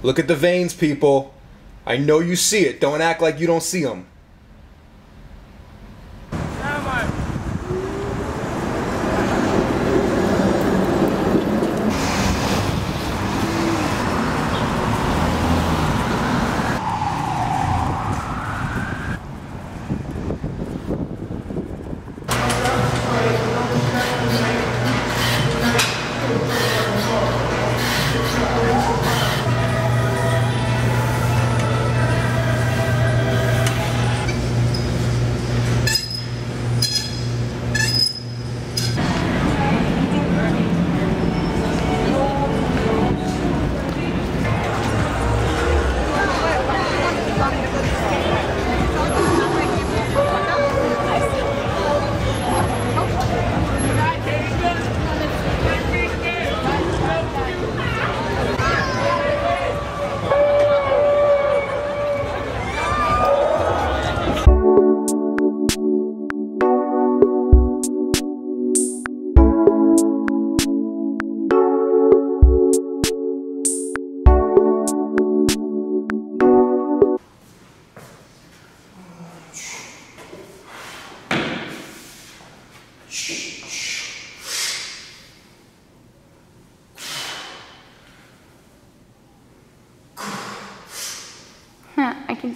Look at the veins, people. I know you see it. Don't act like you don't see them.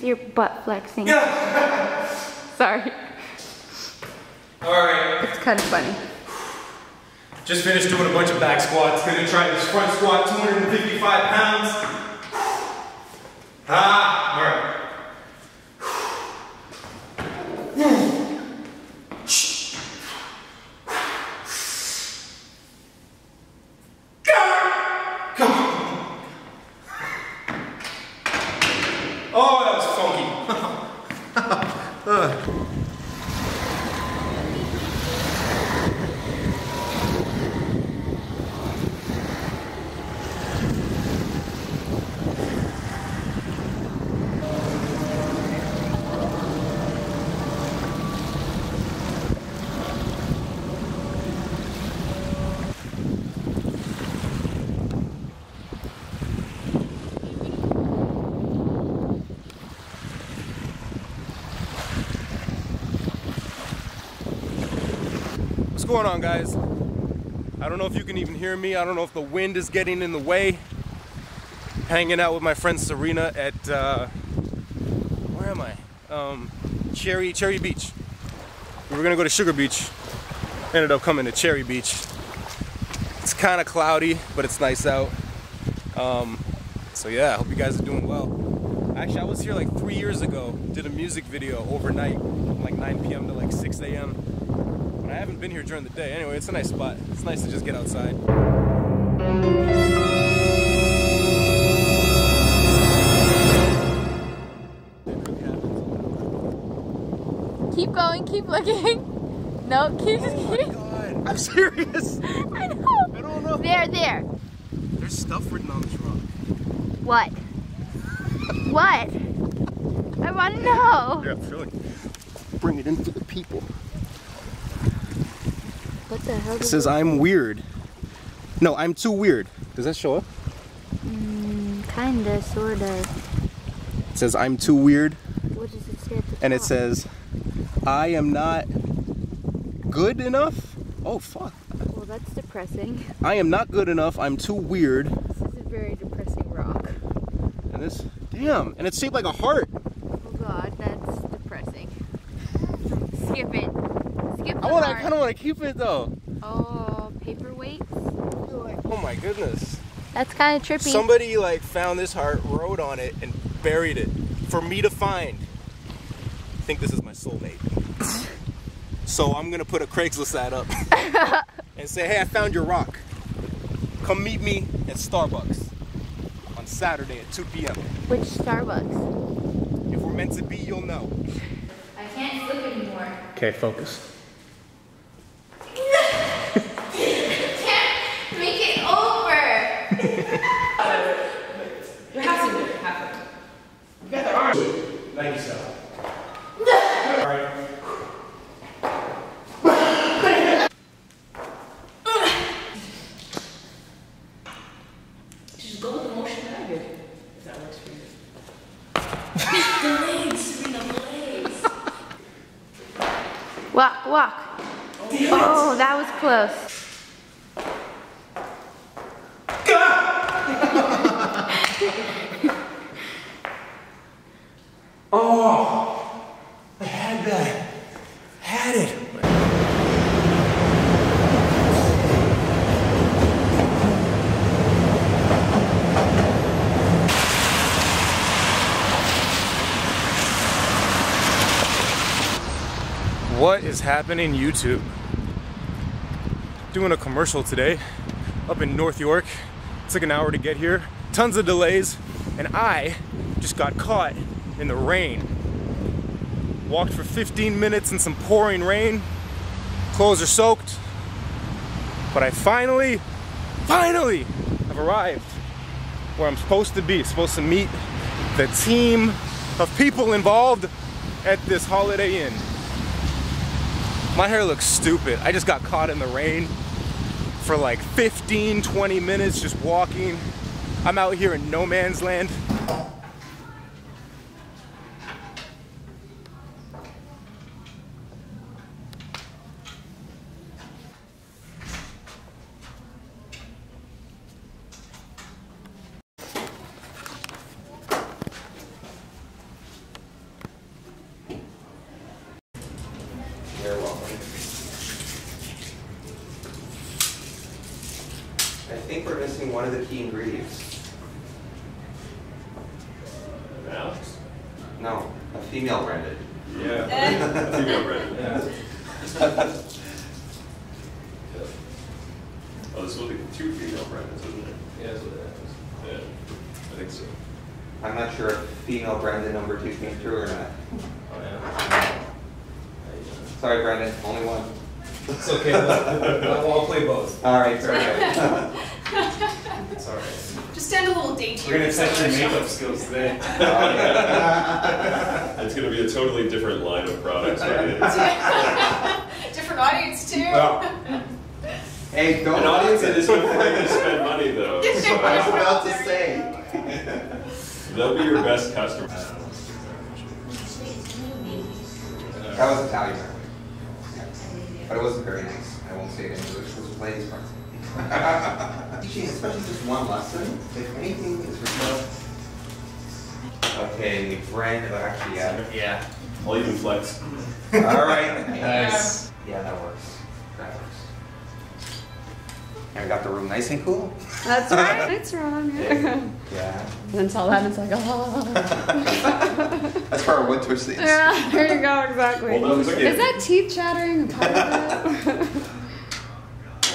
Your butt flexing. Sorry. Alright. It's kind of funny. Just finished doing a bunch of back squats. Gonna try this front squat, 255 pounds. Alright. Come on. Oh, that was funky. What's going on, guys? I don't know if you can even hear me. I don't know if the wind is getting in the way. Hanging out with my friend Serena at where am I? Cherry Beach. We were gonna go to Sugar Beach. Ended up coming to Cherry Beach. It's kind of cloudy, but it's nice out. So yeah, I hope you guys are doing well. Actually, I was here like 3 years ago. Did a music video overnight, from like 9 p.m. to like 6 a.m. I haven't been here during the day. Anyway, it's a nice spot. It's nice to just get outside. Keep going, keep looking. No, keep. Oh my God. I'm serious. I know. I don't know. There. There's stuff written on this rock. What? What? I want to know. Yeah, feeling. Bring it in for the people. What the hell? It says I'm weird. No, I'm too weird. Does that show up? Kinda, sorta. It says I'm too weird. What does it say at the top? And it says I am not good enough. Oh fuck. Well, that's depressing. I am not good enough. I'm too weird. This is a very depressing rock. And this, damn, and it's shaped like a heart. Oh God, that's depressing. Skip it. I kind of want to keep it though. Oh, paperweights? Oh my goodness. That's kind of trippy. Somebody like found this heart, wrote on it, and buried it for me to find. I think this is my soulmate. So I'm going to put a Craigslist ad up and say, hey, I found your rock. Come meet me at Starbucks on Saturday at 2 p.m. Which Starbucks? If we're meant to be, you'll know. I can't flip anymore. Okay, focus. If that works for you. The legs, Serena, the legs. Walk, walk. Oh, that was close. Oh, I had that. Had it. What is happening, YouTube? Doing a commercial today up in North York. It took an hour to get here. Tons of delays, and I just got caught in the rain. Walked for 15 minutes in some pouring rain. Clothes are soaked. But I finally have arrived where I'm supposed to be. Supposed to meet the team of people involved at this Holiday Inn. My hair looks stupid. I just got caught in the rain for like 15, 20 minutes just walking. I'm out here in no man's land. I think we're missing one of the key ingredients. Alex? No, a female rented. Yeah, a female rented. Yeah. Oh, this will be 2 female brandeds, isn't it? Yeah, that's what it happens. Yeah, I think so. I'm not sure if female branded number 2 came through or not. Oh, yeah? Sorry, Brandon, only one. It's okay, I'll play both. Alright, fair enough. It's alright. Just stand a little dainty. We're going to test your makeup skills today. It's going to be a totally different line of products. Right? Different audience, too. Well, hey, don't. An audience that isn't afraid to spend money, though. That's what I was about to say. They'll be your best customer. That was Italian. But it wasn't very nice. I won't say it in English. It was a ladies' party. Teaching, especially just one lesson, if anything is real. Okay, friend. Actually, yeah. Yeah. I'll even flex. All right. Nice. Yeah, that works. That works. And we got the room nice and cool. That's right. It's wrong. Yeah. Yeah. And then it's all that, and it's like, oh. That's where our wood twist is. Yeah, there you go, exactly. Well, that is that teeth chattering? Part of that? Well,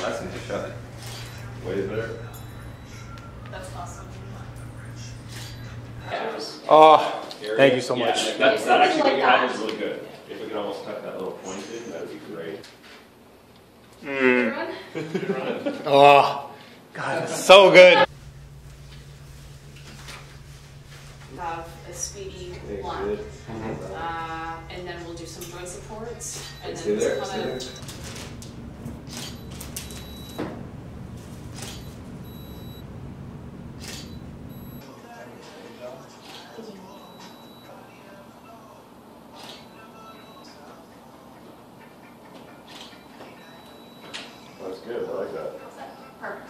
that's in the shot. Way better. That's awesome. Oh, thank you so much. Yeah, that actually like that was really good. If we could almost tuck that little point in, that would be great. Mm. Good run. Good run. Oh, God, that's so good. Have a speedy one, and then we'll do some joint supports, and then we'll come in. That's good. I like that. Perfect.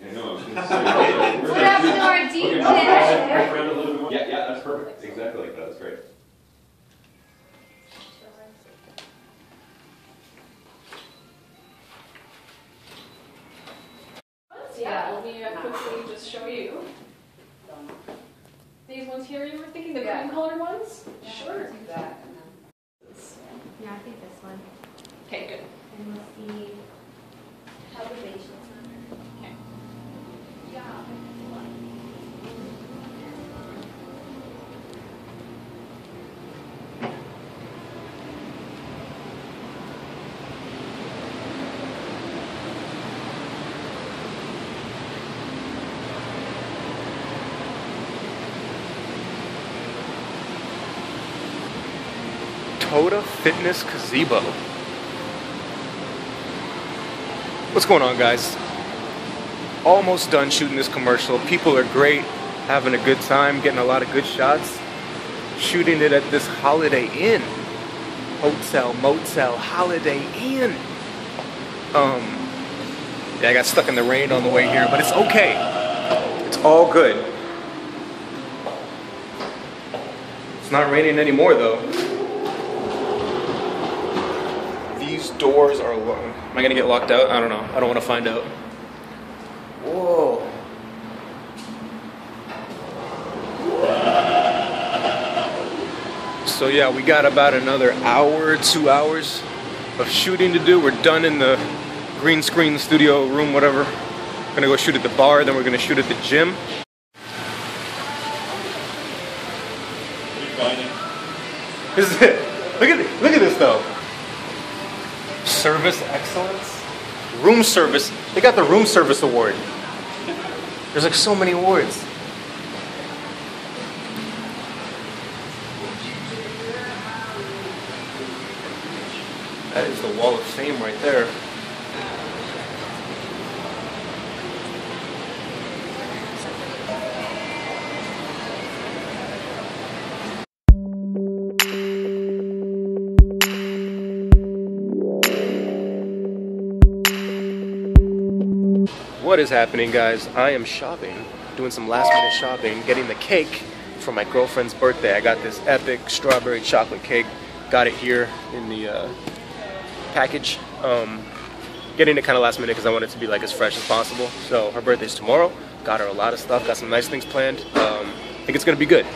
I know. I was going to say. Yeah, that's perfect. Exactly like that. That's great. Yeah, let me quickly just show you. These ones here, you were thinking the cream colored ones? Yeah, sure. Do that. Yeah, I think this one. Okay, good. And let's see how the facial. Okay. Yeah. Hoda Fitness Gazebo. What's going on, guys? almost done shooting this commercial. People are great, having a good time, getting a lot of good shots. Shooting it at this Holiday Inn. Hotel, motel, Holiday Inn. Yeah, I got stuck in the rain on the way here, but it's okay. It's all good. It's not raining anymore though. These doors are long. Am I gonna get locked out? I don't know. I don't wanna find out. Whoa. So yeah, we got about another hour, 2 hours of shooting to do. We're done in the green screen studio room, whatever. We're gonna go shoot at the bar, then we're gonna shoot at the gym. This is it. Look at this though. Service excellence. Room service. They got the room service award. There's like so many awards. That is the Wall of Fame right there. What is happening, guys? I am shopping, doing some last minute shopping, getting the cake for my girlfriend's birthday. I got this epic strawberry chocolate cake. Got it here in the package. Getting it kind of last minute because I want it to be like as fresh as possible. So her birthday's tomorrow. Got her a lot of stuff. Got some nice things planned. I think it's gonna be good.